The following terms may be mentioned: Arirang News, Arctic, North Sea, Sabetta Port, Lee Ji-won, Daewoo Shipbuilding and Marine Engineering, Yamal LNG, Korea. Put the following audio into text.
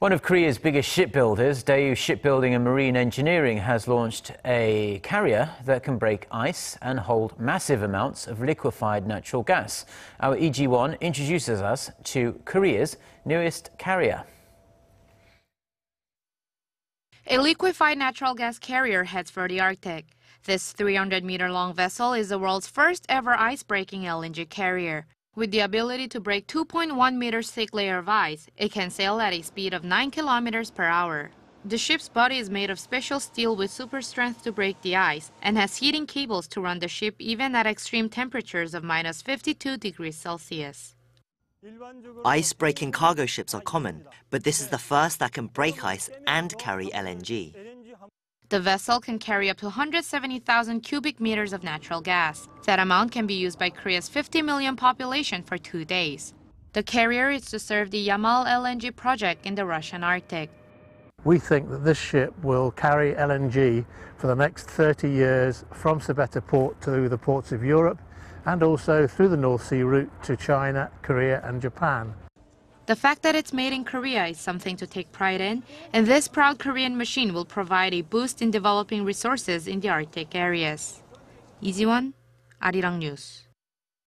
One of Korea's biggest shipbuilders, Daewoo Shipbuilding and Marine Engineering, has launched a carrier that can break ice and hold massive amounts of liquefied natural gas. Our Lee Ji-won introduces us to Korea's newest carrier. A liquefied natural gas carrier heads for the Arctic. This 300-meter-long vessel is the world's first-ever ice-breaking LNG carrier. With the ability to break 2.1 meters thick layer of ice, it can sail at a speed of 9 kilometers per hour. The ship's body is made of special steel with super strength to break the ice and has heating cables to run the ship even at extreme temperatures of -52°C. Ice-breaking cargo ships are common, but this is the first that can break ice and carry LNG. The vessel can carry up to 170,000 cubic meters of natural gas. That amount can be used by Korea's 50 million population for 2 days. The carrier is to serve the Yamal LNG project in the Russian Arctic. We think that this ship will carry LNG for the next 30 years from Sabetta Port to the ports of Europe and also through the North Sea route to China, Korea and Japan. The fact that it's made in Korea is something to take pride in, and this proud Korean machine will provide a boost in developing resources in the Arctic areas. Lee Ji-won, Arirang News.